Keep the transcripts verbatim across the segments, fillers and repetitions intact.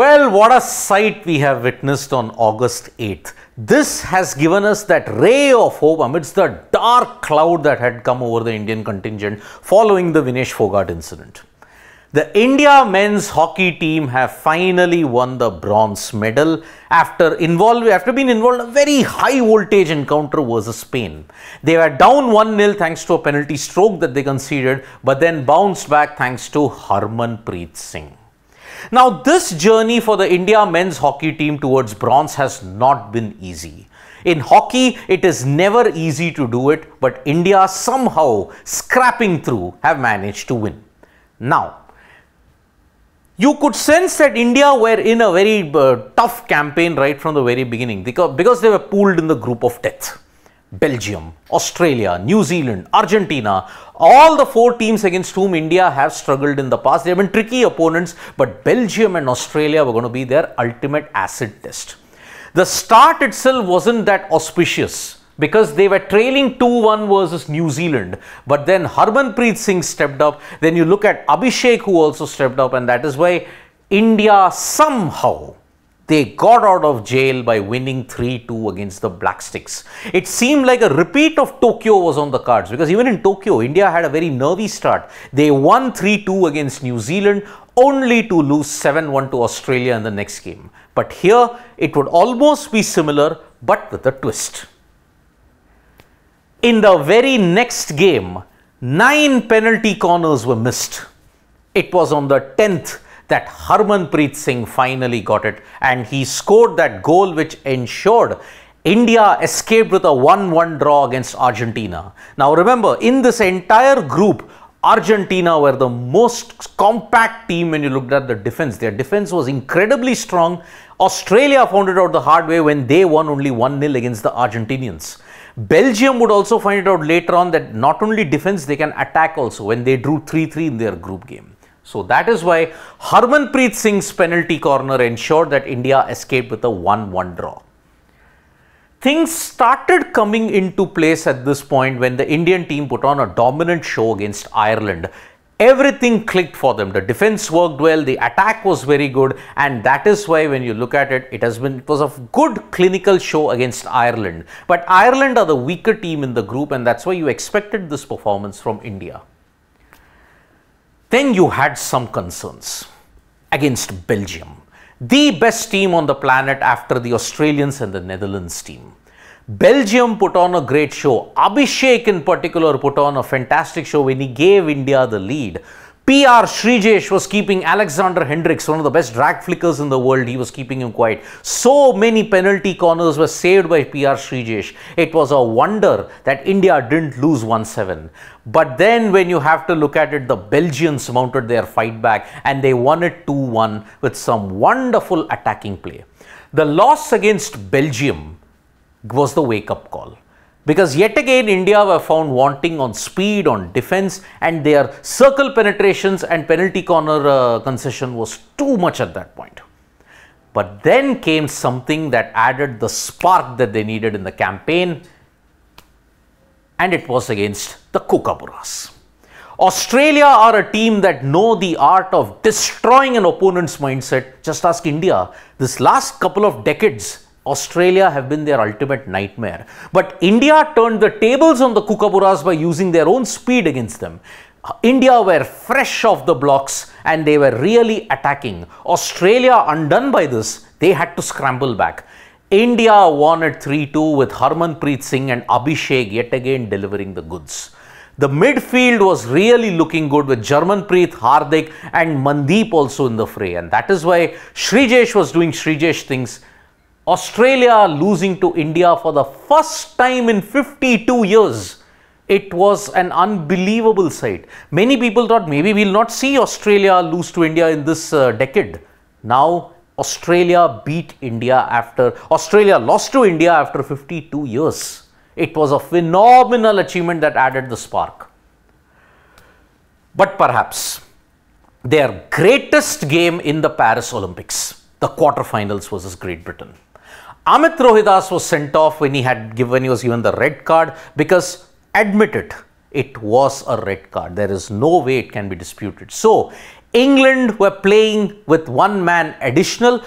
Well, what a sight we have witnessed on August eighth. This has given us that ray of hope amidst the dark cloud that had come over the Indian contingent following the Vinesh Phogat incident. The India men's hockey team have finally won the bronze medal after involved, after being involved in a very high voltage encounter versus Spain. They were down one nil thanks to a penalty stroke that they conceded, but then bounced back thanks to Harmanpreet Singh. Now, this journey for the India men's hockey team towards bronze has not been easy. In hockey, it is never easy to do it, but India somehow, scrapping through, have managed to win. Now, you could sense that India were in a very uh, tough campaign right from the very beginning because, because they were pooled in the group of death. Belgium, Australia, New Zealand, Argentina, all the four teams against whom India have struggled in the past. They have been tricky opponents, but Belgium and Australia were going to be their ultimate acid test. The start itself wasn't that auspicious, because they were trailing two one versus New Zealand. But then Harmanpreet Singh stepped up. Then you look at Abhishek, who also stepped up. And that is why India somehow, they got out of jail by winning three two against the Black Sticks. It seemed like a repeat of Tokyo was on the cards, because even in Tokyo, India had a very nervy start. They won three two against New Zealand, only to lose seven one to Australia in the next game. But here, it would almost be similar, but with a twist. In the very next game, nine penalty corners were missed. It was on the tenth that Harmanpreet Singh finally got it, and he scored that goal which ensured India escaped with a one one draw against Argentina. Now remember, in this entire group, Argentina were the most compact team when you looked at the defense. Their defense was incredibly strong. Australia found it out the hard way when they won only one nil against the Argentinians. Belgium would also find it out later on that not only defense, they can attack also, when they drew three three in their group game. So that is why Harmanpreet Singh's penalty corner ensured that India escaped with a one one draw. Things started coming into place at this point when the Indian team put on a dominant show against Ireland. Everything clicked for them. The defense worked well, the attack was very good, and that is why when you look at it, it has been, it was a good clinical show against Ireland. But Ireland are the weaker team in the group, and that's why you expected this performance from India. Then you had some concerns against Belgium, the best team on the planet after the Australians and the Netherlands team. Belgium put on a great show. Abhishek in particular put on a fantastic show when he gave India the lead. P R Sreejesh was keeping Alexander Hendricks, one of the best drag flickers in the world, he was keeping him quiet. So many penalty corners were saved by P R Sreejesh. It was a wonder that India didn't lose one seven. But then when you have to look at it, the Belgians mounted their fight back and they won it two one with some wonderful attacking play. The loss against Belgium was the wake-up call, because yet again India were found wanting on speed, on defense, and their circle penetrations and penalty corner uh, concession was too much at that point. But then came something that added the spark that they needed in the campaign, and it was against the Kookaburras. Australia are a team that know the art of destroying an opponent's mindset. Just ask India. This last couple of decades, Australia have been their ultimate nightmare. But India turned the tables on the Kookaburras by using their own speed against them. India were fresh off the blocks and they were really attacking. Australia, undone by this, they had to scramble back. India won at three two with Harmanpreet Singh and Abhishek yet again delivering the goods. The midfield was really looking good with Harmanpreet, Hardik and Mandeep also in the fray. And that is why Sreejesh was doing Sreejesh things. Australia losing to India for the first time in fifty-two years. It was an unbelievable sight. Many people thought maybe we'll not see Australia lose to India in this uh, decade. Now Australia beat India after, Australia lost to India after fifty-two years. It was a phenomenal achievement that added the spark. But perhaps their greatest game in the Paris Olympics, the quarterfinals versus Great Britain. Amit Rohidas was sent off when he had given, when he was given the red card, because admit it, it was a red card. There is no way it can be disputed. So England were playing with one man additional.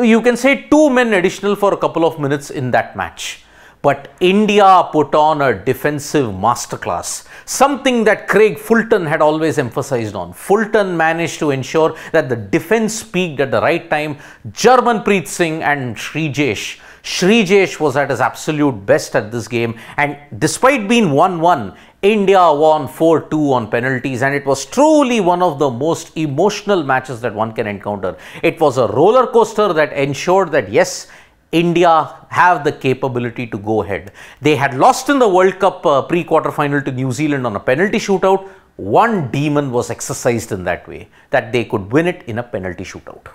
You can say two men additional for a couple of minutes in that match. But India put on a defensive masterclass, something that Craig Fulton had always emphasized on. Fulton managed to ensure that the defense peaked at the right time. Harmanpreet Singh and Sreejesh. Sreejesh was at his absolute best at this game, and despite being one one, India won four two on penalties, and it was truly one of the most emotional matches that one can encounter. It was a roller coaster that ensured that yes, India have the capability to go ahead. They had lost in the World Cup uh, pre-quarter final to New Zealand on a penalty shootout. One demon was exercised in that way, that they could win it in a penalty shootout.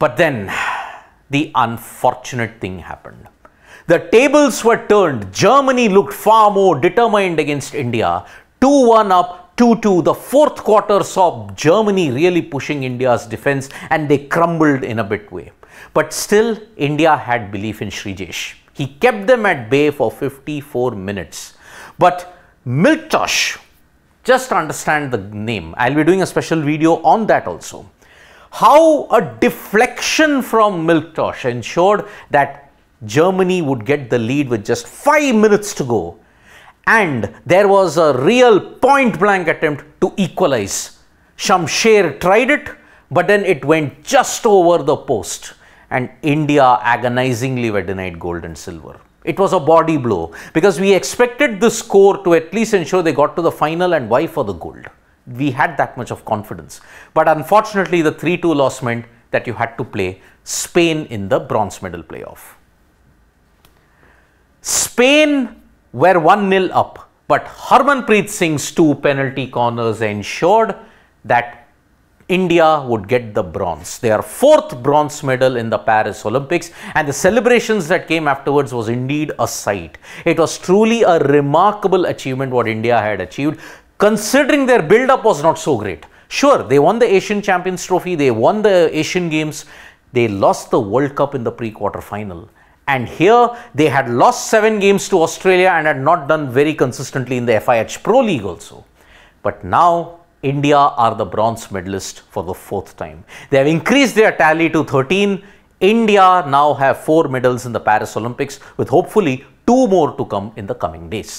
But then the unfortunate thing happened. The tables were turned. Germany looked far more determined against India. two one up. two two, the fourth quarter saw Germany really pushing India's defense, and they crumbled in a bit way. But still, India had belief in Sreejesh. He kept them at bay for fifty-four minutes. But Miltosh, just understand the name. I'll be doing a special video on that also. How a deflection from Miltosh ensured that Germany would get the lead with just five minutes to go. And there was a real point-blank attempt to equalize. Shamsher tried it, but then it went just over the post. And India agonizingly were denied gold and silver. It was a body blow, because we expected the score to at least ensure they got to the final and vie for the gold. We had that much of confidence. But unfortunately, the three two loss meant that you had to play Spain in the bronze medal playoff. Spain were one nil up, but Harmanpreet Singh's two penalty corners ensured that India would get the bronze. Their fourth bronze medal in the Paris Olympics, and the celebrations that came afterwards was indeed a sight. It was truly a remarkable achievement what India had achieved, considering their build-up was not so great. Sure, they won the Asian Champions Trophy, they won the Asian Games, they lost the World Cup in the pre-quarter final. And here, they had lost seven games to Australia and had not done very consistently in the F I H Pro League also. But now, India are the bronze medalist for the fourth time. They have increased their tally to thirteen. India now have four medals in the Paris Olympics, with hopefully two more to come in the coming days.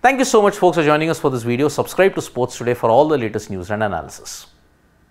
Thank you so much, folks, for joining us for this video. Subscribe to Sports Today for all the latest news and analysis.